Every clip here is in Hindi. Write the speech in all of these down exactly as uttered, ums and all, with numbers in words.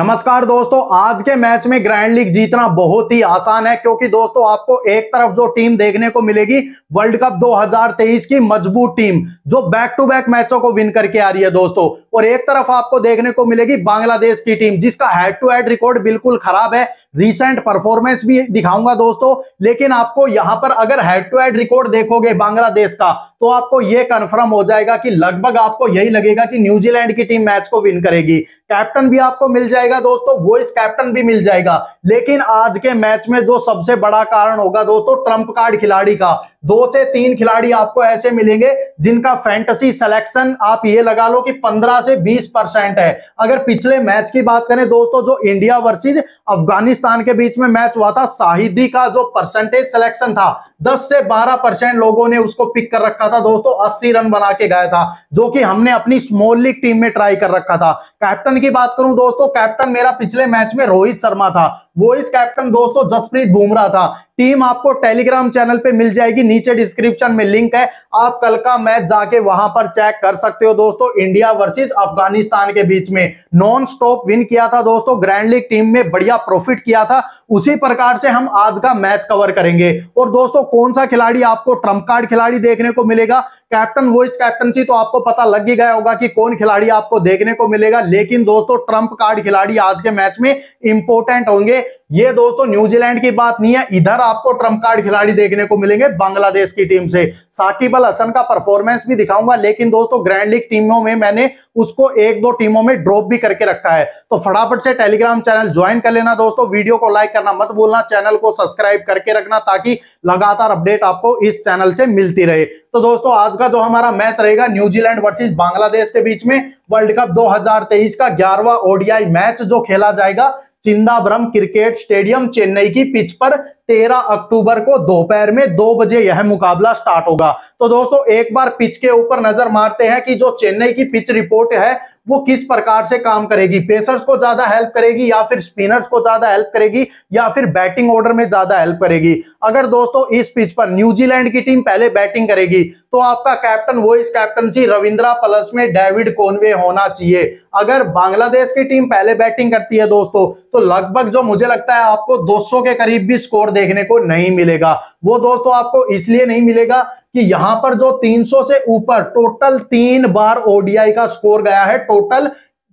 नमस्कार दोस्तों, आज के मैच में ग्रैंड लीग जीतना बहुत ही आसान है क्योंकि दोस्तों आपको एक तरफ जो टीम देखने को मिलेगी वर्ल्ड कप दो हज़ार तेईस की मजबूत टीम जो बैक टू बैक मैचों को विन करके आ रही है दोस्तों, और एक तरफ आपको देखने को मिलेगी बांग्लादेश की टीम जिसका हेड टू हेड रिकॉर्ड बिल्कुल खराब है। रिसेंट परफॉर्मेंस भी दिखाऊंगा दोस्तों, लेकिन आपको यहां पर अगर हेड टू हेड रिकॉर्ड देखोगे बांग्लादेश का तो आपको यह कंफर्म हो जाएगा कि लगभग आपको यही लगेगा कि न्यूजीलैंड की टीम मैच को विन करेगी। कैप्टन भी आपको मिल जाएगा दोस्तों, वॉइस कैप्टन भी मिल जाएगा, लेकिन आज के मैच में जो सबसे बड़ा कारण होगा दोस्तों ट्रम्प कार्ड खिलाड़ी का। दो से तीन खिलाड़ी आपको ऐसे मिलेंगे जिनका फैंटेसी सिलेक्शन आप ये लगा लो कि पंद्रह से बीस परसेंट है। अगर पिछले मैच की बात करें दोस्तों जो इंडिया वर्सेस अफगानिस्तान के बीच में मैच हुआ था, शाहिदी का जो परसेंटेज सिलेक्शन था दस से बारह परसेंट लोगों ने उसको पिक कर रखा था दोस्तों, अस्सी रन बना के गया था जो कि हमने अपनी स्मॉल लीग टीम में ट्राई कर रखा था। कैप्टन की बात करूं दोस्तों, कैप्टन मेरा पिछले मैच में रोहित शर्मा था, वॉइस कैप्टन दोस्तों जसप्रीत बुमराह था। टीम आपको टेलीग्राम चैनल पे मिल जाएगी, नीचे डिस्क्रिप्शन में लिंक है, आप कल का मैच जाके वहां पर चेक कर सकते हो दोस्तों। इंडिया वर्सेस अफगानिस्तान के बीच में नॉन स्टॉप विन किया था दोस्तों, ग्रैंड लीग टीम में बढ़िया प्रॉफिट किया था, उसी प्रकार से हम आज का मैच कवर करेंगे। और दोस्तों कौन सा खिलाड़ी आपको ट्रम्प कार्ड खिलाड़ी देखने को मिलेगा, कैप्टन वॉइस कैप्टनसी तो आपको पता लग ही गया होगा कि कौन खिलाड़ी आपको देखने को मिलेगा, लेकिन दोस्तों ट्रम्प कार्ड खिलाड़ी आज के मैच में इंपॉर्टेंट होंगे। ये दोस्तों न्यूजीलैंड की बात नहीं है, इधर आपको ट्रम्प कार्ड खिलाड़ी देखने को मिलेंगे बांग्लादेश की टीम से। साकिब अल हसन का परफॉर्मेंस भी दिखाऊंगा, लेकिन दोस्तों ग्रैंड लीग टीमों में मैंने उसको एक दो टीमों में ड्रॉप भी करके रखा है, तो फटाफट से टेलीग्राम चैनल ज्वाइन कर लेना दोस्तों। वीडियो को लाइक करना मत भूलना, चैनल को सब्सक्राइब करके रखना ताकि लगातार अपडेट आपको इस चैनल से मिलती रहे। तो दोस्तों आज का जो हमारा मैच रहेगा न्यूजीलैंड वर्सेस बांग्लादेश के बीच में वर्ल्ड कप दो हज़ार तेईस का ग्यारहवां ओडीआई मैच जो खेला जाएगा चिंदाबरम क्रिकेट स्टेडियम चेन्नई की पिच पर तेरह अक्टूबर को दोपहर में दो बजे यह मुकाबला स्टार्ट होगा। तो दोस्तों एक बार पिच के ऊपर नजर मारते हैं कि जो चेन्नई की पिच रिपोर्ट है वो किस प्रकार से काम करेगी, पेसर्स को ज्यादा हेल्प करेगी या फिर स्पिनर्स को ज्यादा हेल्प करेगी या फिर बैटिंग ऑर्डर में ज्यादा हेल्प करेगी। अगर दोस्तों इस पिच पर न्यूजीलैंड की टीम पहले बैटिंग करेगी तो आपका captain vice captaincy Ravindra plus में डेविड कॉनवे होना चाहिए। अगर बांग्लादेश की टीम पहले बैटिंग करती है दोस्तों तो लगभग जो मुझे लगता है आपको दो सौ के करीब भी स्कोर देखने को नहीं मिलेगा। वो दोस्तों आपको इसलिए नहीं मिलेगा कि यहां पर जो तीन सौ से ऊपर टोटल तीन बार ओडीआई का स्कोर गया है, टोटल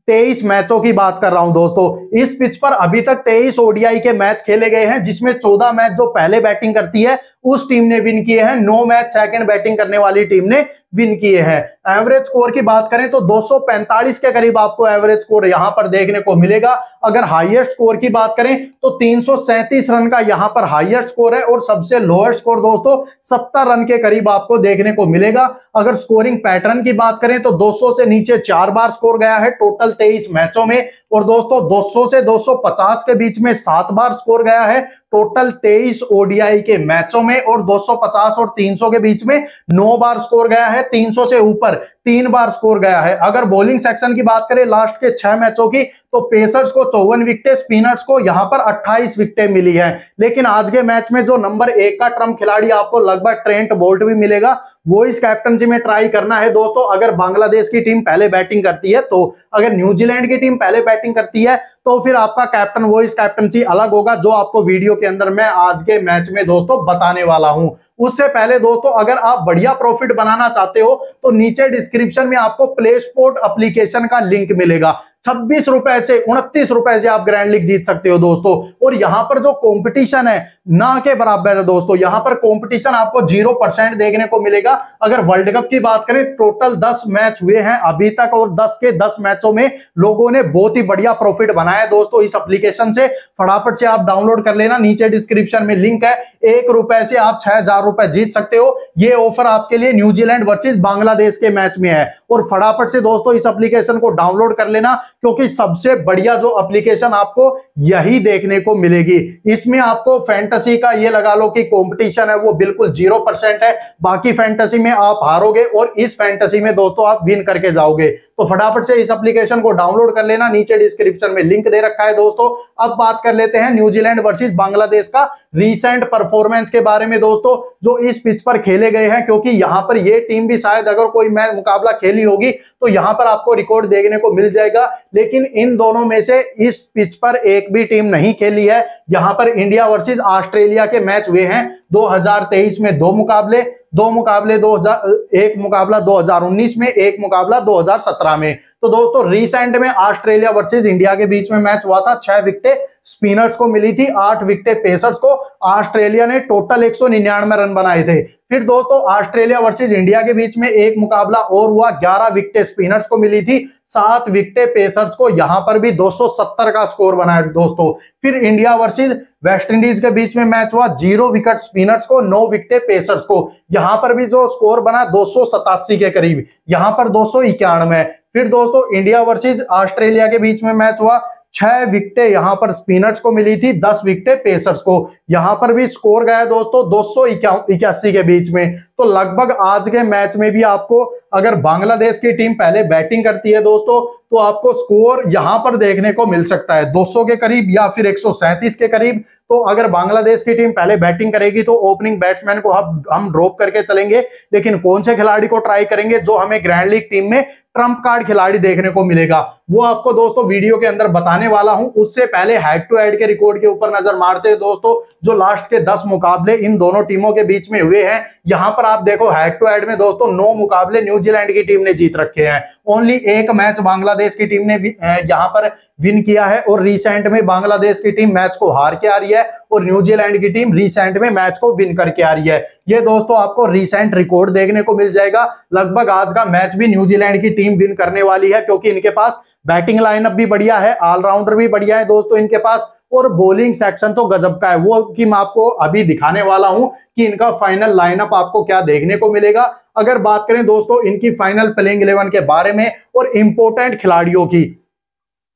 तेईस मैचों की बात कर रहा हूं दोस्तों। इस पिच पर अभी तक तेईस ओडीआई के मैच खेले गए हैं जिसमें चौदह मैच जो पहले बैटिंग करती है उस टीम ने विन किए हैं, नौ मैच सेकंड बैटिंग करने वाली टीम ने विन किए हैं। एवरेज स्कोर की बात करें तो दो सौ पैंतालीस के करीब आपको एवरेज स्कोर यहां पर देखने को मिलेगा। अगर हाईएस्ट स्कोर की बात करें तो तीन सौ सैंतीस रन का यहां पर हाईएस्ट स्कोर है और सबसे लोएस्ट स्कोर दोस्तों सत्तर रन के करीब आपको देखने को मिलेगा। अगर स्कोरिंग पैटर्न की बात करें तो दो सौ से नीचे चार बार स्कोर गया है टोटल तेईस मैचों में, और दोस्तों दो सौ से दो सौ पचास के बीच में सात बार स्कोर गया है टोटल तेईस ओडीआई के मैचों में, और दो सौ पचास और तीन सौ के बीच में नौ बार स्कोर गया है, तीन सौ से ऊपर तीन बार स्कोर गया है। अगर बॉलिंग सेक्शन की बात करें लास्ट के छह मैचों की तो पेसर्स को चौवन विकेटें, स्पिनर्स को यहां पर अट्ठाईस विकेटें मिली हैं, लेकिन आज के मैच में जो नंबर एक का ट्रम्प खिलाड़ी आपको लगभग ट्रेंट बोल्ट भी मिलेगा, वो इस कैप्टनसी में ट्राई करना है दोस्तों। अगर बांग्लादेश की टीम पहले बैटिंग करती है तो, अगर न्यूजीलैंड की टीम पहले बैटिंग करती है तो फिर आपका कैप्टन वो इस कैप्टनसी अलग होगा जो आपको वीडियो के अंदर मैं आज के मैच में दोस्तों बताने वाला हूं। उससे पहले दोस्तों अगर आप बढ़िया प्रॉफिट बनाना चाहते हो तो नीचे डिस्क्रिप्शन में आपको प्लेस्पोर्ट एप्लीकेशन का लिंक मिलेगा, छब्बीस रुपए से उनतीस रुपए से आप ग्रैंड लीग जीत सकते हो दोस्तों। और यहां पर जो कंपटीशन है ना के बराबर है दोस्तों, यहां पर कंपटीशन आपको जीरो परसेंट देखने को मिलेगा। अगर वर्ल्ड कप की बात करें टोटल दस मैच हुए हैं अभी तक और दस के दस मैचों में लोगों ने बहुत ही बढ़िया प्रॉफिट बनाया दोस्तों। इस एप्लीकेशन से फटाफट से आप डाउनलोड कर लेना, नीचे डिस्क्रिप्शन में लिंक है, एक रुपए से आप छह हजार रुपए जीत सकते हो। ये ऑफर आपके लिए न्यूजीलैंड वर्सेस बांग्लादेश के मैच में है, और फटाफट से दोस्तों इस एप्लीकेशन को डाउनलोड कर लेना क्योंकि सबसे बढ़िया जो एप्लीकेशन आपको यही देखने को मिलेगी। इसमें आपको फैंटेसी का ये लगा लो कि कंपटीशन है वो बिल्कुल जीरो परसेंट है, बाकी फैंटेसी में आप हारोगे और इस फैंटेसी में दोस्तों आप विन करके जाओगे। तो फटाफट से इस एप्लीकेशन को डाउनलोड कर लेना, नीचे डिस्क्रिप्शन में लिंक दे रखा है दोस्तों। अब बात कर लेते हैं न्यूजीलैंड वर्सेस बांग्लादेश का रिसेंट परफॉर्मेंस के बारे में दोस्तों, जो इस पिच पर खेले गए हैं, क्योंकि यहां पर यह टीम भी शायद अगर कोई मैच मुकाबला खेली होगी तो यहां पर आपको रिकॉर्ड देखने को मिल जाएगा, लेकिन इन दोनों में से इस पिच पर एक भी टीम नहीं खेली है। यहां पर इंडिया वर्सेस ऑस्ट्रेलिया के मैच हुए हैं दो हज़ार तेईस में, दो मुकाबले दो मुकाबले दो हजार एक मुकाबला दो हज़ार उन्नीस में, एक मुकाबला दो हज़ार सत्रह में। तो दोस्तों रिसेंट में ऑस्ट्रेलिया वर्सेस इंडिया के बीच में मैच हुआ था, छह विकेटें स्पिनर्स को मिली थी, आठ विकेटें पेसर्स को। ऑस्ट्रेलिया ने टोटल एक सौ निन्यानवे रन बनाए थे। फिर दोस्तों ऑस्ट्रेलिया वर्सेस इंडिया के बीच में एक मुकाबला और हुआ, ग्यारह विकेटें स्पिनर्स को मिली थी, सात विकेटें पेसर्स को। यहां पर भी दो सौ सत्तर का स्कोर बनाया दोस्तों। फिर इंडिया वर्सेस वेस्ट इंडीज के बीच में मैच हुआ, जीरो विकेट स्पिनर्स को, नौ विकेटें पेसर्स को। यहां पर भी जो स्कोर बना दो सौ सतासी के करीब, यहां पर दो सौ इक्यानवे। फिर दोस्तों इंडिया वर्सेज ऑस्ट्रेलिया के बीच में मैच हुआ, छह विकेटें यहां पर स्पिनर्स को मिली थी, दस विकेटें पेसर्स को। यहां पर भी स्कोर गया दोस्तों दो सौ इक्यासी के बीच में। तो लगभग आज के मैच में भी आपको अगर बांग्लादेश की टीम पहले बैटिंग करती है दोस्तों तो आपको स्कोर यहां पर देखने को मिल सकता है दो सौ के करीब या फिर एक सौ सैंतीस के करीब। तो अगर बांग्लादेश की टीम पहले बैटिंग करेगी तो ओपनिंग बैट्समैन को हम हम ड्रॉप करके चलेंगे, लेकिन कौन से खिलाड़ी को ट्राई करेंगे? जो हमें ग्रैंड लीग टीम में ट्रम्प कार्ड खिलाड़ी देखने को मिलेगा वो आपको दोस्तों वीडियो के अंदर बताने वाला हूं। उससे पहले हेड टू हेड के रिकॉर्ड के ऊपर नजर मारते हैं दोस्तों, जो लास्ट के दस मुकाबले इन दोनों टीमों के बीच में हुए हैं। यहां पर आप देखो हेड टू हेड में दोस्तों नौ मुकाबले न्यूजीलैंड की टीम ने जीत रखे हैं, ओनली एक मैच बांग्लादेश की टीम ने यहां पर विन किया है। और रिसेंट में बांग्लादेश की टीम मैच को हार के आ रही है और न्यूजीलैंड की टीम रिसेंट में मैच को विन करके आ रही है। ये दोस्तों आपको रिसेंट रिकॉर्ड देखने को मिल जाएगा। लगभग आज का मैच भी न्यूजीलैंड की टीम विन करने वाली है, क्योंकि इनके पास बैटिंग लाइनअप भी बढ़िया है, ऑलराउंडर भी बढ़िया है दोस्तों इनके पास, और बॉलिंग सेक्शन तो गजब का है। वो कि मैं आपको अभी दिखाने वाला हूं कि इनका फाइनल लाइनअप आपको क्या देखने को मिलेगा। अगर बात करें दोस्तों इनकी फाइनल प्लेइंग इलेवन के बारे में और इंपोर्टेंट खिलाड़ियों की,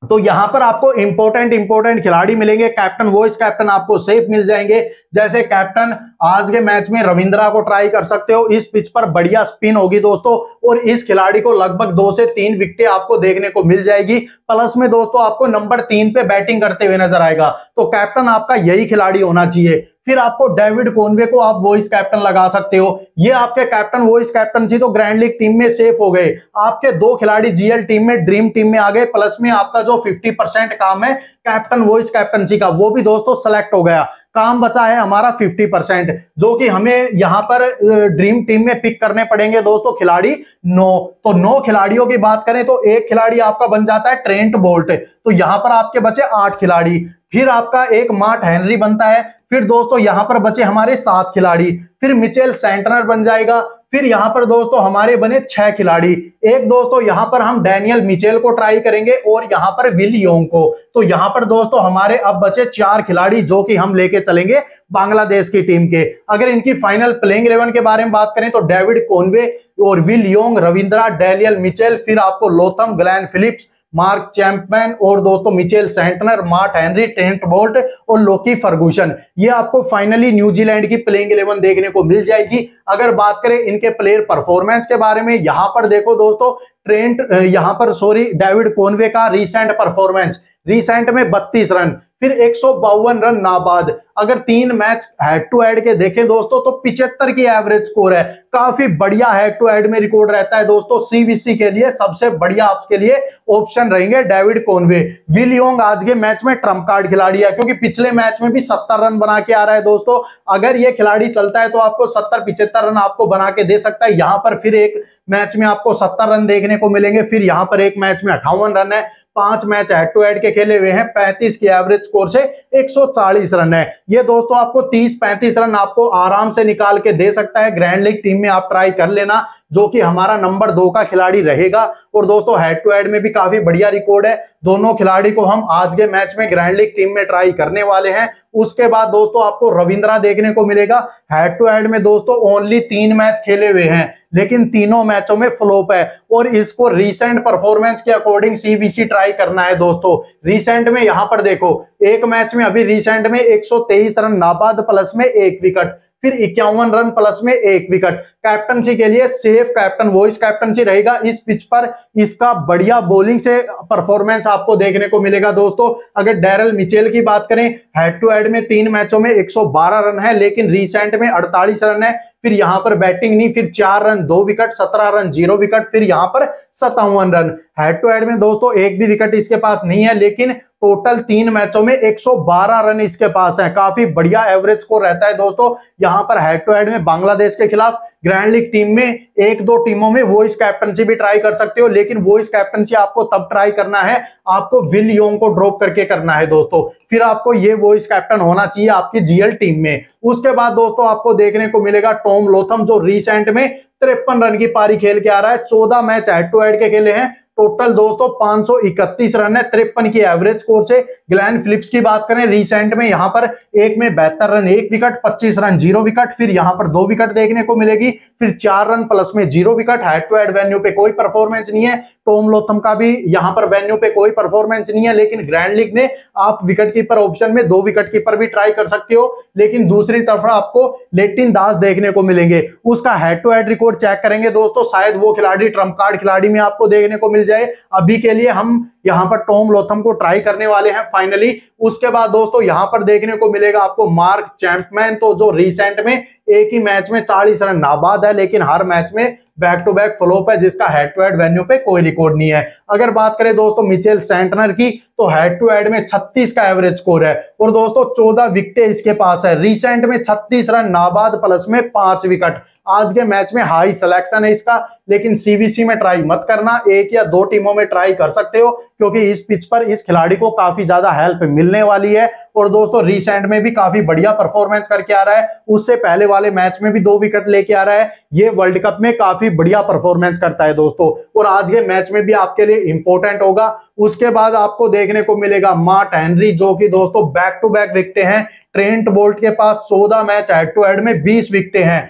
तो यहां पर आपको इंपोर्टेंट इंपोर्टेंट खिलाड़ी मिलेंगे। कैप्टन वॉइस कैप्टन आपको सेफ मिल जाएंगे, जैसे कैप्टन आज के मैच में रविंद्रा को ट्राई कर सकते हो। इस पिच पर बढ़िया स्पिन होगी दोस्तों और इस खिलाड़ी को लगभग दो से तीन विकेटें आपको देखने को मिल जाएगी। प्लस में दोस्तों आपको नंबर तीन पे बैटिंग करते हुए नजर आएगा, तो कैप्टन आपका यही खिलाड़ी होना चाहिए। फिर आपको डेविड कॉनवे को आप वॉइस कैप्टन लगा सकते हो। ये आपके कैप्टन वॉइस कैप्टनसी तो ग्रैंड लीग टीम में सेफ हो गए, आपके दो खिलाड़ी जीएल टीम में ड्रीम टीम में आ गए। प्लस में आपका जो पचास परसेंट काम है कैप्टन वॉइस कैप्टनसी का वो भी दोस्तों सेलेक्ट हो गया। काम बचा है हमारा पचास परसेंट, जो कि हमें यहां पर ड्रीम टीम में पिक करने पड़ेंगे दोस्तों खिलाड़ी नौ। तो नौ खिलाड़ियों की बात करें तो एक खिलाड़ी आपका बन जाता है ट्रेंट बोल्ट, तो यहां पर आपके बचे आठ खिलाड़ी। फिर आपका एक मार्ट हेनरी बनता है, फिर दोस्तों यहां पर बचे हमारे सात खिलाड़ी। फिर मिचेल सैंटनर बन जाएगा, फिर यहां पर दोस्तों हमारे बने छह खिलाड़ी। एक दोस्तों यहां पर हम डैनियल मिचेल को ट्राई करेंगे और यहां पर विल योंग को। तो यहां पर दोस्तों हमारे अब बचे चार खिलाड़ी जो कि हम लेके चलेंगे बांग्लादेश की टीम के। अगर इनकी फाइनल प्लेइंग इलेवन के बारे में बात करें तो डेविड कॉनवे और Will Young, Ravindra, Daniel Mitchell, फिर आपको Latham, Glenn Phillips, Mark Chapman और दोस्तों Mitchell Santner, Matt Henry, Trent Boult और लॉकी फर्गुसन। ये आपको फाइनली न्यूजीलैंड की प्लेइंग इलेवन देखने को मिल जाएगी। अगर बात करें इनके प्लेयर परफॉर्मेंस के बारे में, यहां पर देखो दोस्तों ट्रेंट यहां पर सॉरी डेविड कॉनवे का रिसेंट परफॉर्मेंस, रिसेंट में बत्तीस रन, फिर एक सौ बावन रन नाबाद। अगर तीन मैच हेड टू हेड के देखें दोस्तों तो पिचहत्तर की एवरेज स्कोर है, काफी बढ़िया हेड टू हेड में रिकॉर्ड रहता है दोस्तों। सीवीसी के लिए सबसे बढ़िया आपके लिए ऑप्शन रहेंगे डेविड कॉनवे। विल योंग आज के मैच में ट्रम्प कार्ड खिलाड़ी है, क्योंकि पिछले मैच में भी सत्तर रन बना के आ रहा है दोस्तों। अगर ये खिलाड़ी चलता है तो आपको सत्तर पिचहत्तर रन आपको बना के दे सकता है। यहां पर फिर एक मैच में आपको सत्तर रन देखने को मिलेंगे, फिर यहां पर एक मैच में अट्ठावन रन है। पांच मैच हेड टू हेड के खेले हुए हैं, पैंतीस की एवरेज स्कोर से एक सौ चालीस रन है। ये दोस्तों आपको तीस पैंतीस रन आपको आराम से निकाल के दे सकता है। ग्रैंड लीग टीम में आप ट्राई कर लेना, जो कि हमारा नंबर दो का खिलाड़ी रहेगा। और दोस्तों हेड टू हेड में भी काफी बढ़िया रिकॉर्ड है, दोनों खिलाड़ी को हम आज के मैच में ग्रैंड लीग टीम में ट्राई करने वाले हैं। उसके बाद दोस्तों आपको रविंद्रा देखने को मिलेगा। हेड टू हेड में दोस्तों ओनली तीन मैच खेले हुए हैं, लेकिन तीनों मैचों में फ्लॉप है और इसको रिसेंट परफॉर्मेंस के अकॉर्डिंग सीबीसी ट्राई करना है दोस्तों। रिसेंट में यहां पर देखो एक मैच में अभी रिसेंट में एक सौ तेईस रन नाबाद, प्लस में एक विकेट, फिर इक्यावन रन, प्लस में एक विकेट। कैप्टनसी के लिए सेफ कैप्टन वॉइस कैप्टनसी रहेगा। इस पिच पर इसका बढ़िया बॉलिंग से परफॉर्मेंस आपको देखने को मिलेगा दोस्तों। अगर डैरल मिचेल की बात करें हेड टू हेड में तीन मैचों में एक सौ बारह रन है, लेकिन रिसेंट में अड़तालीस रन है। फिर यहां पर बैटिंग नहीं, फिर चार रन दो विकेट, सत्रह रन जीरो विकेट, फिर यहां पर सत्तावन रन। हेड टू हेड में दोस्तों एक भी विकेट इसके पास नहीं है, लेकिन टोटल तीन मैचों में एक सौ बारह रन इसके पास है। काफी बढ़िया एवरेज स्कोर रहता है दोस्तों यहां पर हेड टू हेड में। बांग्लादेश के खिलाफ ग्रैंड लीग टीम में एक दो टीमों में वॉइस कैप्टनसी भी ट्राई कर सकते हो, लेकिन वॉइस कैप्टनसी आपको तब ट्राई करना है, आपको विल योंग को ड्रॉप करके करना है दोस्तों। फिर आपको ये वॉइस कैप्टन होना चाहिए आपकी जीएल टीम में। उसके बाद दोस्तों आपको देखने को मिलेगा टॉम लोथम, जो रिसेंट में तिरपन रन की पारी खेल के आ रहा है। चौदह मैच हेड टू हेड के खेले हैं, टोटल दोस्तों पांच सौ इकतीस रन है, तिरपन की एवरेज स्कोर से। ग्लेन फिलिप्स की बात करें, रिसेंट में यहां पर एक में बहत्तर रन एक विकेट, पच्चीस रन जीरो विकेट, फिर यहां पर दो विकेट देखने को मिलेगी, फिर चार रन प्लस में zero wicket. Head to head venue पे कोई परफॉर्मेंस नहीं है, टॉम लोथम का भी यहां पर वेन्यू पे कोई परफॉर्मेंस नहीं है, लेकिन ग्रैंड लीग में आप विकेट कीपर ऑप्शन में दो विकेट कीपर भी ट्राई कर सकते हो। लेकिन दूसरी तरफ आपको लिटन दास देखने को मिलेंगे, उसका head to head record check करेंगे दोस्तों, शायद वो खिलाड़ी ट्रम्प कार्ड खिलाड़ी में आपको देखने को मिल जाए। अभी के लिए हम यहां पर टॉम लोथम को ट्राई करने वाले हैं फाइनली। उसके बाद दोस्तों यहां पर देखने को मिलेगा आपको मार्क चैम्पमैन, तो जो रिसेंट में एक ही मैच में चालीस रन नाबाद है, लेकिन हर मैच में बैक टू बैक फ्लॉप है, जिसका हेड टू हेड वेन्यू पे कोई रिकॉर्ड नहीं है। अगर बात करें दोस्तों मिचेल सैंटनर की, तो हेड टू हेड में छत्तीस का एवरेज स्कोर है और दोस्तों चौदह विकेटें इसके पास है। रिसेंट में छत्तीस रन नाबाद प्लस में पांच विकेट। आज के मैच में हाई सिलेक्शन है इसका, लेकिन सीवीसी में ट्राई मत करना, एक या दो टीमों में ट्राई कर सकते हो, क्योंकि इस पिच पर इस खिलाड़ी को काफी ज्यादा हेल्प मिलने वाली है। और दोस्तों रिसेंट में भी काफी बढ़िया परफॉर्मेंस करके आ रहा है, उससे पहले वाले मैच में भी दो विकेट लेके आ रहा है, ये वर्ल्ड कप में काफी बढ़िया परफॉर्मेंस करता है दोस्तों, और आज के मैच में भी आपके लिए इंपॉर्टेंट होगा। उसके बाद आपको देखने को मिलेगा मैट हेनरी, जो कि दोस्तों बैक टू बैक विकेटें हैं। ट्रेंट बोल्ट के पास चौदह मैच हेड टू हेड में बीस विकेटें हैं।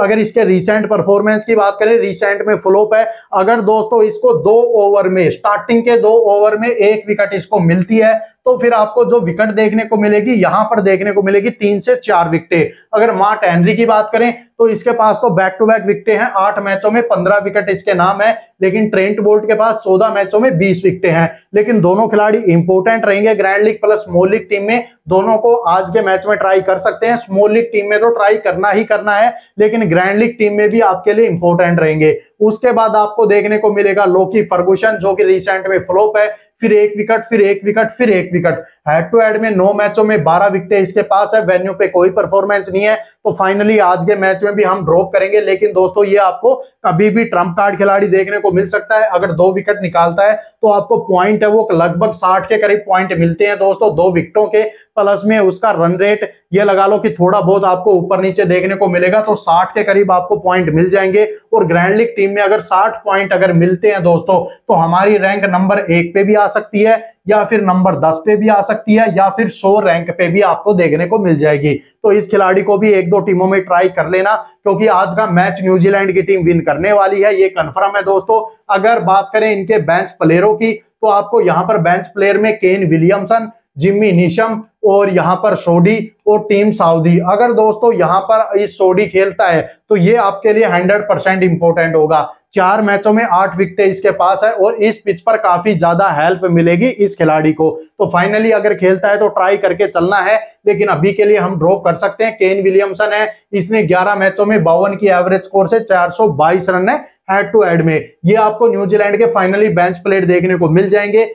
अगर इसके रिसेंट परफॉर्मेंस की बात करें, रिसेंट में फ्लॉप है। अगर दोस्तों इसको दो ओवर में, स्टार्टिंग के दो ओवर में एक विकेट इसको मिलती है, तो फिर आपको जो विकेट देखने को मिलेगी यहां पर देखने को मिलेगी तीन से चार विकेटें। अगर मैट हेनरी की बात करें तो इसके पास तो बैक टू बैक विकेटें हैं, आठ मैचों में पंद्रह विकेट इसके नाम है, लेकिन ट्रेंट बोल्ट के पास चौदह मैचों में बीस विकेटें हैं। लेकिन दोनों खिलाड़ी इंपोर्टेंट रहेंगे grand league plus small league team में, दोनों को आज के मैच में ट्राई कर सकते हैं। स्मॉल लीग टीम में तो ट्राई करना ही करना है, लेकिन ग्रैंड लीग टीम में भी आपके लिए इंपोर्टेंट रहेंगे। उसके बाद आपको देखने को मिलेगा लॉकी फर्गुसन, जो कि रिसेंट में फ्लॉप है, फिर एक विकेट फिर एक विकेट फिर एक विकेट। हेड टू हेड में नौ मैचों में बारह विकेटें इसके पास है, वेन्यू पे कोई परफॉर्मेंस नहीं है, तो फाइनली आज के मैच में भी हम ड्रॉप करेंगे। लेकिन दोस्तों ये आपको कभी भी ट्रम्प कार्ड खिलाड़ी देखने को मिल सकता है, अगर दो विकेट निकालता है तो आपको पॉइंट है वो लगभग साठ के करीब पॉइंट मिलते हैं दोस्तों दो विकेटों के, प्लस में उसका रन रेट ये लगा लो कि थोड़ा बहुत आपको ऊपर नीचे देखने को मिलेगा, तो साठ के करीब आपको पॉइंट मिल जाएंगे। और ग्रैंड लीग टीम में अगर साठ पॉइंट अगर मिलते हैं दोस्तों, तो हमारी रैंक नंबर एक पे भी आ सकती है, या फिर नंबर दस पे भी आ सकती है, या फिर सौ रैंक पे भी आपको देखने को मिल जाएगी। तो इस खिलाड़ी को भी एक दो टीमों में ट्राई कर लेना, क्योंकि आज का मैच न्यूजीलैंड की टीम विन करने वाली है, ये कंफर्म है दोस्तों। अगर बात करें इनके बेंच प्लेयरों की, तो आपको यहाँ पर बेंच प्लेयर में केन विलियमसन, जिम्मी नीशम और यहाँ पर सोडी और टीम सऊदी। अगर दोस्तों यहाँ पर इस सोडी खेलता है तो ये आपके लिए सौ परसेंट इंपॉर्टेंट होगा। चार मैचों में आठ विकेटें इसके पास है और इस पिच पर काफी ज्यादा हेल्प मिलेगी इस खिलाड़ी को। तो फाइनली अगर खेलता है तो ट्राई करके चलना है, लेकिन अभी के लिए हम ड्रॉप कर सकते हैं। केन विलियमसन है, इसने ग्यारह मैचों में बावन की एवरेज स्कोर से चार सौ बाईस रन है हेड टू हेड में। ये आपको न्यूजीलैंड के फाइनली बेंच प्लेयर देखने को मिल जाएंगे।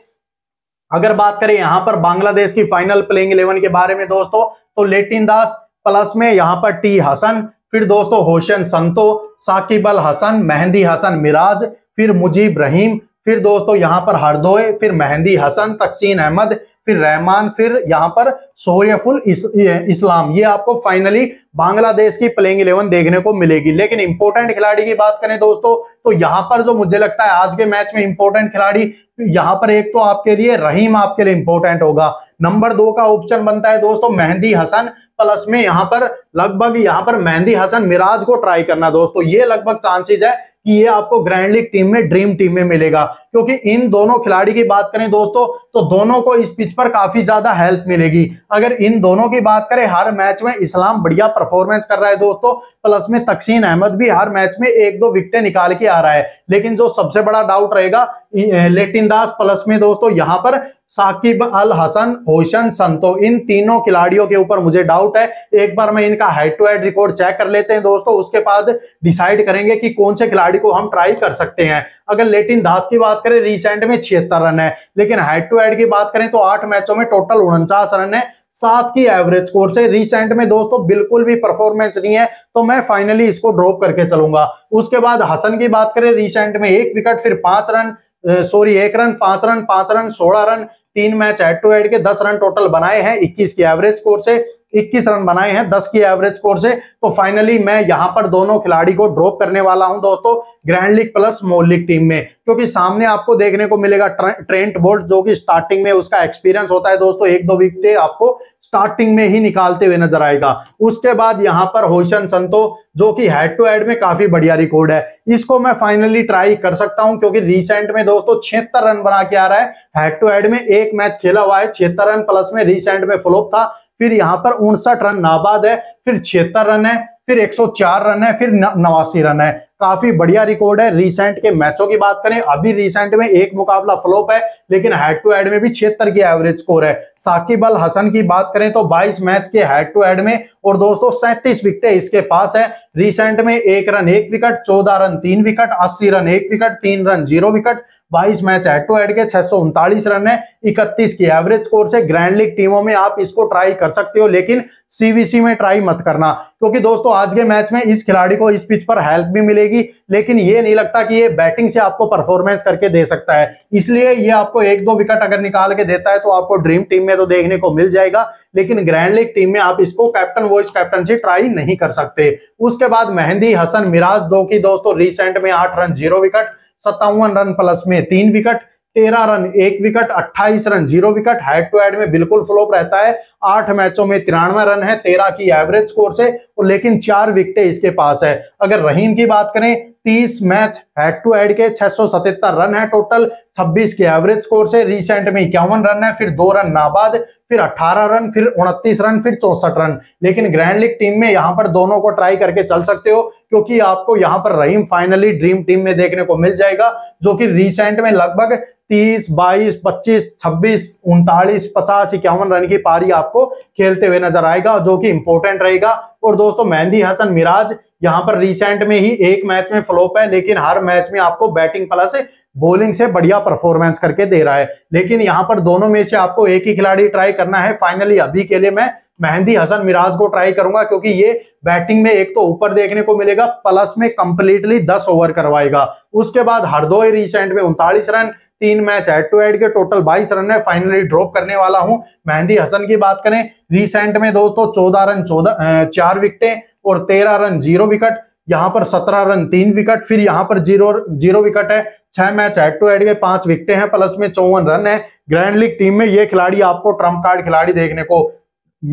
अगर बात करें यहाँ पर बांग्लादेश की फाइनल प्लेइंग इलेवन के बारे में दोस्तों, तो लिटन दास प्लस में यहाँ पर टी हसन, फिर दोस्तों होसैन संतो, साकिब अल हसन, मेहदी हसन मिराज, फिर मुजीब रहीम, फिर दोस्तों यहाँ पर हरदोय, फिर मेहदी हसन, तस्किन अहमद, फिर रहमान, फिर यहाँ पर सोयफुल इस, इस्लाम। ये आपको फाइनली बांग्लादेश की प्लेइंग इलेवन देखने को मिलेगी। लेकिन इंपॉर्टेंट खिलाड़ी की बात करें दोस्तों, तो यहाँ पर जो मुझे लगता है आज के मैच में इंपॉर्टेंट खिलाड़ी, यहाँ पर एक तो आपके लिए रहीम आपके लिए इंपॉर्टेंट होगा। नंबर दो का ऑप्शन बनता है दोस्तों मेहदी हसन, प्लस में यहाँ पर लगभग यहाँ पर मेहदी हसन मिराज को ट्राई करना दोस्तों। ये लगभग चांसेस है कि ये आपको ग्रैंड लीग टीम में ड्रीम टीम में मिलेगा, क्योंकि इन दोनों खिलाड़ी की बात करें दोस्तों, तो दोनों को इस पिच पर काफी ज्यादा हेल्प मिलेगी। अगर इन दोनों की बात करें, हर मैच में इस्लाम बढ़िया परफॉर्मेंस कर रहा है दोस्तों, प्लस में तस्किन अहमद भी हर मैच में एक दो विकेटें निकाल के आ रहा है। लेकिन जो सबसे बड़ा डाउट रहेगा लिटन दास, प्लस में दोस्तों यहाँ पर साकिब अल हसन, होसैन संतो, इन तीनों खिलाड़ियों के ऊपर मुझे डाउट है। एक बार मैं इनका head to head record check कर लेते हैं दोस्तों, उसके बाद डिसाइड करेंगे कि कौन से खिलाड़ी को हम ट्राई कर सकते हैं। अगर लिटन दास की बात करें रिसेंट में छिहत्तर रन है, लेकिन हेड टू हेड की बात करें तो आठ मैचों में टोटल उनचास रन है, सात की एवरेज स्कोर से। रिसेंट में दोस्तों बिल्कुल भी परफॉर्मेंस नहीं है, तो मैं फाइनली इसको ड्रॉप करके चलूंगा। उसके बाद हसन की बात करें रिसेंट में एक विकेट, फिर पांच रन सॉरी एक रन, पांच रन, पांच रन, सोलह रन, तीन मैच हेड टू हेड के दस रन टोटल बनाए हैं, इक्कीस की एवरेज स्कोर से, इक्कीस रन बनाए हैं दस की एवरेज स्कोर से। तो फाइनली मैं यहां पर दोनों खिलाड़ी को ड्रॉप करने वाला हूं दोस्तों, grand league plus small league team में, क्योंकि सामने आपको देखने को मिलेगा ट्रेंट बोल्ट, जो कि स्टार्टिंग में उसका एक्सपीरियंस होता है दोस्तों, एक दो विकेट आपको स्टार्टिंग में ही निकालते हुए नजर आएगा। उसके बाद यहाँ पर होसैन संतो, जो कि हेड टू हेड में काफी बढ़िया रिकॉर्ड है, इसको मैं फाइनली ट्राई कर सकता हूं, क्योंकि रिसेंट में दोस्तों छिहत्तर रन बना के आ रहा है, हेड टू हेड में एक मैच खेला हुआ है, छिहत्तर रन प्लस में, रिसेंट में फ्लॉप था, फिर यहाँ पर उनसठ रन नाबाद है, फिर छिहत्तर रन है, फिर एक सौ चार रन है, फिर नवासी रन है, काफी बढ़िया रिकॉर्ड है। रिसेंट के मैचों की बात करें, अभी रिसेंट में एक मुकाबला फ्लॉप है, लेकिन हेड टू हेड में भी छिहत्तर की एवरेज स्कोर है। साकिब अल हसन की बात करें तो बाईस मैच के हेड टू हेड में और दोस्तों सैंतीस विकेटें इसके पास है। रिसेंट में एक रन एक विकेट, चौदह रन तीन विकेट, अस्सी रन एक विकेट, तीन रन जीरो विकेट, बाईस मैच हेड टू हेड के, छह सौ उनतालीस रन है, इकतीस की एवरेज स्कोर से। ग्रैंड लीग टीमों में आप इसको ट्राई कर सकते हो, लेकिन सीवीसी में ट्राई मत करना, क्योंकि दोस्तों आज के मैच में इस खिलाड़ी को इस पिच पर हेल्प भी मिलेगी, लेकिन ये नहीं लगता कि ये बैटिंग से आपको परफॉर्मेंस करके दे सकता है, इसलिए ये आपको एक दो विकेट अगर निकाल के देता है तो आपको ड्रीम टीम में तो देखने को मिल जाएगा, लेकिन ग्रैंड लीग टीम में आप इसको कैप्टन वॉइस कैप्टनसी ट्राई नहीं कर सकते। उसके बाद मेहंदी हसन मिराज, दो की दोस्तों रिसेंट में आठ रन जीरो विकेट, सत्तावन रन प्लस में तीन विकेट, तेरह रन एक विकेट, अट्ठाईस run zero wicket, head to head में बिल्कुल फ्लॉप रहता है, आठ मैचों में तिरानवे रन है, तेरह की एवरेज स्कोर से, लेकिन चार विकेटें इसके पास है। अगर रहीम की बात करें, तीस मैच हेड टू हेड के, छह सौ सतहत्तर रन है टोटल, छब्बीस के एवरेज स्कोर से। रिसेंट में इक्यावन रन है, फिर दो रन नाबाद, फिर अठारह रन, फिर उनतीस रन, फिर चौसठ रन, लेकिन ग्रैंड लीग टीम में यहाँ पर दोनों को ट्राई करके चल सकते हो, क्योंकि आपको यहाँ पर रहीम फाइनली ड्रीम टीम में देखने को मिल जाएगा, जो कि रिसेंट में लगभग तीस, बाईस, पच्चीस, छब्बीस, उनतालीस, पचास, इक्यावन रन की पारी आपको खेलते हुए नजर आएगा, जो कि इंपॉर्टेंट रहेगा। और दोस्तों मेहंदी हसन मिराज यहाँ पर रिसेंट में ही एक मैच में फ्लॉप है, लेकिन हर मैच में आपको बैटिंग प्लस बॉलिंग से बढ़िया परफॉर्मेंस करके दे रहा है, लेकिन यहाँ पर दोनों में से आपको एक ही खिलाड़ी ट्राई करना है। फाइनली अभी के लिए मैं मेहंदी हसन मिराज को ट्राई करूंगा, क्योंकि ये बैटिंग में एक तो ऊपर देखने को मिलेगा, प्लस में कंप्लीटली दस ओवर करवाएगा। उसके बाद हरदोई रिसेंट में उनतालीस रन, तीन मैच हेड टू हेड के, टोटल बाईस रन है, फाइनली ड्रॉप करने वाला हूं। मेहंदी हसन की बात करें, रिसेंट में दोस्तों चौदह रन चौदह चार विकेटें और तेरह रन जीरो विकेट, यहाँ पर सत्रह रन तीन विकेट, फिर यहाँ पर जीरो जीरो विकेट है, छह मैच हेड टू हेड के, पांच विकेटें हैं, प्लस में चौवन रन है। ग्रैंड लीग टीम में ये खिलाड़ी आपको ट्रम्प कार्ड खिलाड़ी देखने को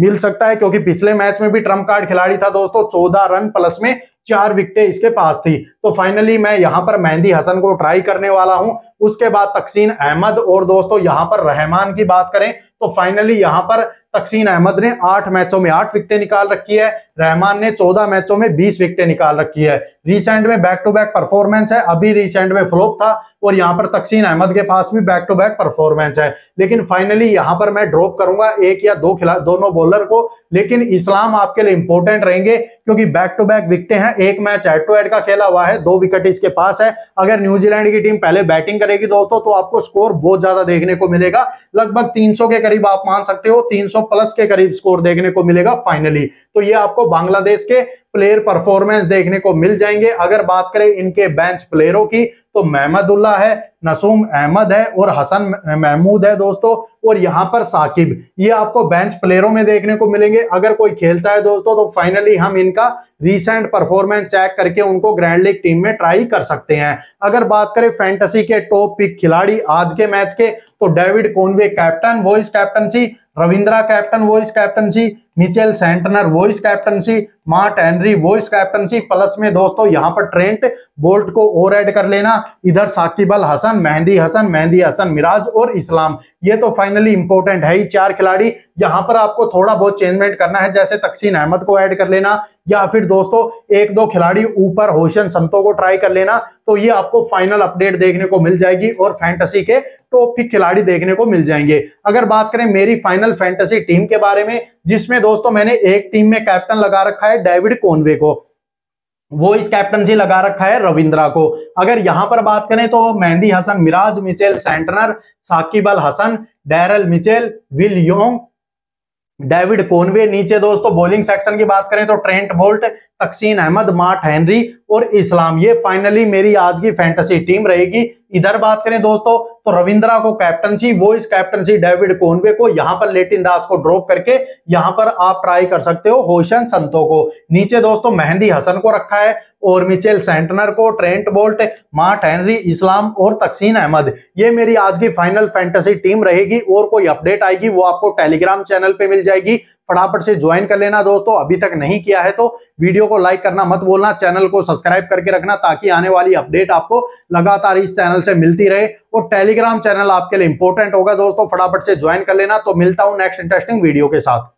मिल सकता है, क्योंकि पिछले मैच में भी ट्रम्प कार्ड खिलाड़ी था दोस्तों, चौदह रन प्लस में चार विकेटें इसके पास थी। तो फाइनली मैं यहाँ पर मेहंदी हसन को ट्राई करने वाला हूँ। उसके बाद तकसीन अहमद और दोस्तों यहाँ पर रहमान की बात करें तो फाइनली यहाँ पर तकसीन अहमद ने आठ मैचों में आठ विकेटें निकाल रखी है, रहमान ने चौदह मैचों में बीस विकेटें निकाल रखी है। रिसेंट में बैक टू बैक परफॉर्मेंस है, अभी रिसेंट में फ्लॉप था और यहाँ पर तकसीन अहमद के पास भी बैक टू बैक परफॉर्मेंस है, लेकिन फाइनली यहाँ पर मैं ड्रॉप करूंगा एक या दो खिलाड़ी दोनों बॉलर को, लेकिन इस्लाम आपके लिए इंपॉर्टेंट रहेंगे, क्योंकि बैक टू बैक विकेटें हैं, एक मैच हेड टू हेड का खेला हुआ है, दो विकेट इसके पास है। अगर न्यूजीलैंड की टीम पहले बैटिंग करेगी दोस्तों तो आपको स्कोर बहुत ज्यादा देखने को मिलेगा, लगभग तीन सौ के करीब आप मान सकते हो, तीन सौ प्लस के करीब स्कोर देखने को मिलेगा फाइनली। तो ये आपको बांग्लादेश के प्लेयर परफॉर्मेंस देखने को मिल जाएंगे। अगर बात करें इनके बेंच प्लेयरों की तो महमदुल्ला है, नसूम अहमद है और हसन महमूद है दोस्तों, और यहाँ पर साकिब, ये आपको बेंच प्लेयरों में देखने को मिलेंगे। अगर कोई खेलता है दोस्तों तो फाइनली हम इनका रिसेंट परफॉर्मेंस चेक करके उनको ग्रैंड लीग टीम में ट्राई कर सकते हैं। अगर बात करें फैंटेसी के टॉप पिक खिलाड़ी आज के मैच के तो David Conway captain vice captaincy, Ravindra captain vice captaincy, Mitchell Santner vice captaincy, Matt Henry vice captaincy, plus में दोस्तों यहाँ पर ट्रेंट बोल्ट को और ऐड कर लेना, इधर साकिब अल हसन हसन, मेहदी हसन, मेहदी हसन, मिराज और इस्लाम। ये तो फाइनली इंपॉर्टेंट है ही, चार खिलाड़ी। यहाँ पर आपको थोड़ा बहुत चेंजमेंट करना है, जैसे तकसीन अहमद को ऐड कर लेना या फिर दोस्तों एक दो खिलाड़ी ऊपर होसैन संतो को ट्राई कर लेना, तो ये आपको फाइनल अपडेट देखने को मिल जाएगी और फैंटेसी के टॉप पिक खिलाड़ी देखने को मिल जाएंगे। अगर बात करें मेरी फाइनल फैंटेसी टीम के बारे में, जिसमें दोस्तों मैंने एक टीम में कैप्टन लगा रखा है डेविड कॉनवे को, वो इस कैप्टनसी लगा रखा है रविंद्रा को। अगर यहां पर बात करें तो Mehidy Hasan, Miraz, Mitchell Santner, Shakib Al Hasan, Daryl Mitchell, Will Young, David Conway. नीचे दोस्तों बॉलिंग सेक्शन की बात करें तो Trent Boult, Taskin Ahmed, Matt Henry और इस्लाम। ये फाइनली मेरी आज की फैंटेसी टीम रहेगी। इधर बात करें दोस्तों तो रविंद्रा को कैप्टनसी, वो इस कैप्टनसी डेविड कॉनवे को, यहाँ पर लिटन दास को ड्रॉप करके यहाँ पर आप ट्राई कर सकते हो होसैन संतो को। नीचे दोस्तों मेहदी हसन को रखा है और मिचेल सैंटनर को, Trent Boult, Matt Henry, Islam और तकसीन अहमद। ये मेरी आज की फाइनल फैंटेसी टीम रहेगी और कोई अपडेट आएगी वो आपको टेलीग्राम चैनल पे मिल जाएगी। फटाफट से ज्वाइन कर लेना दोस्तों, अभी तक नहीं किया है तो। वीडियो को लाइक करना मत भूलना, चैनल को सब्सक्राइब करके रखना ताकि आने वाली अपडेट आपको लगातार इस चैनल से मिलती रहे और टेलीग्राम चैनल आपके लिए इंपॉर्टेंट होगा दोस्तों। फटाफट से ज्वाइन कर लेना। तो मिलता हूं नेक्स्ट इंटरेस्टिंग वीडियो के साथ।